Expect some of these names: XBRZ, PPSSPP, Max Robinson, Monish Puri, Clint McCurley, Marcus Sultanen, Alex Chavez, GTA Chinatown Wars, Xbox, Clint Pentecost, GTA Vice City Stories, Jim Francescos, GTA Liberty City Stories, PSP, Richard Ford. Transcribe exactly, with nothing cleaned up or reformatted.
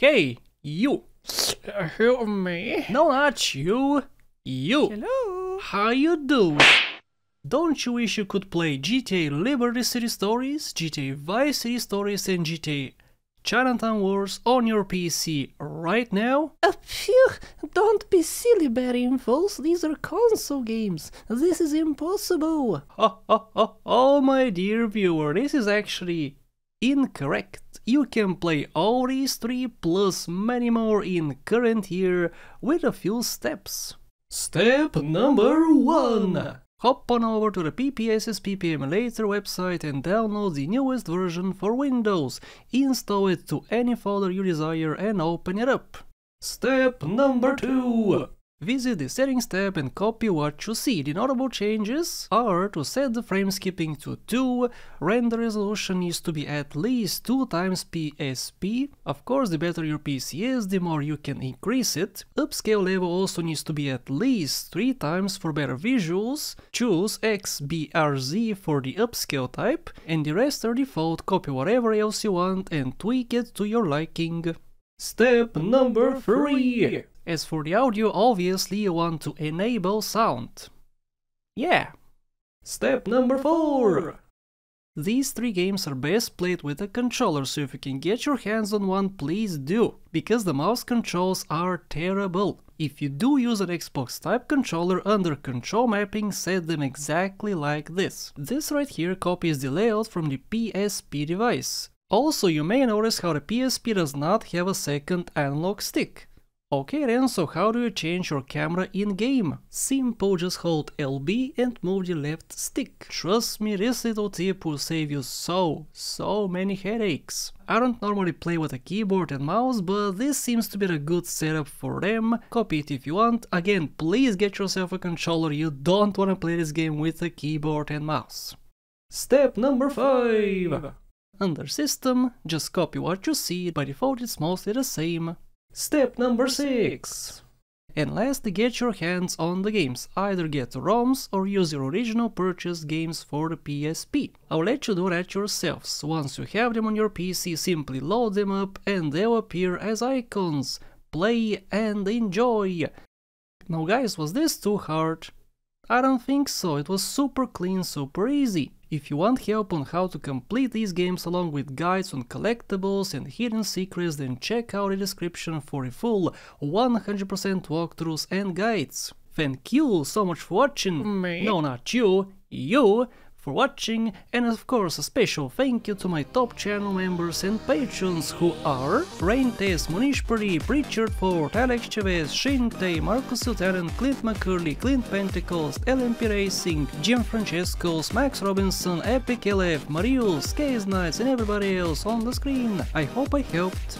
Hey, you. Uh, help me. No, not you. You. Hello. How you doing? Don't you wish you could play G T A Liberty City Stories, G T A Vice City Stories and G T A Chinatown Wars on your P C right now? Uh, phew, don't be silly, Barry and Falls, these are console games, this is impossible! Oh, oh, oh, oh, my dear viewer, this is actually incorrect. You can play all these three plus many more in current year with a few steps. Step number one! Hop on over to the P P S S P P emulator website and download the newest version for Windows. Install it to any folder you desire and open it up. Step number two. Visit the settings tab and copy what you see. The notable changes are to set the frame skipping to two, render resolution needs to be at least two times P S P, of course the better your P C is, the more you can increase it, upscale level also needs to be at least three times for better visuals, choose X B R Z for the upscale type, and the rest are default, copy whatever else you want and tweak it to your liking. Step number three. As for the audio, obviously you want to enable sound. Yeah. Step number four. These three games are best played with a controller, so if you can get your hands on one, please do, because the mouse controls are terrible. If you do use an Xbox type controller, under control mapping, set them exactly like this. This right here copies the layout from the P S P device. Also, you may notice how the P S P does not have a second analog stick. Okay then, so how do you change your camera in-game? Simple, just hold L B and move the left stick. Trust me, this little tip will save you so, so many headaches. I don't normally play with a keyboard and mouse, but this seems to be a good setup for them. Copy it if you want. Again, please get yourself a controller, you don't want to play this game with a keyboard and mouse. Step number five. Under System, just copy what you see, by default it's mostly the same. Step number six. And lastly, get your hands on the games. Either get ROMs or use your original purchased games for the P S P. I'll let you do that yourselves. Once you have them on your P C, simply load them up and they'll appear as icons. Play and enjoy. Now guys, was this too hard? I don't think so, it was super clean, super easy. If you want help on how to complete these games along with guides on collectibles and hidden secrets, then check out the description for a full one hundred percent walkthroughs and guides. Thank you so much for watching, Me? no not you, you, for watching, and of course a special thank you to my top channel members and patrons who are Raintes, Monish Puri, Richard Ford, Alex Chavez, Shintei, Marcus Sultanen, Clint McCurley, Clint Pentecost, L M P Racing, Jim Francescos, Max Robinson, Epic L F, Marius, Case Knights and everybody else on the screen. I hope I helped.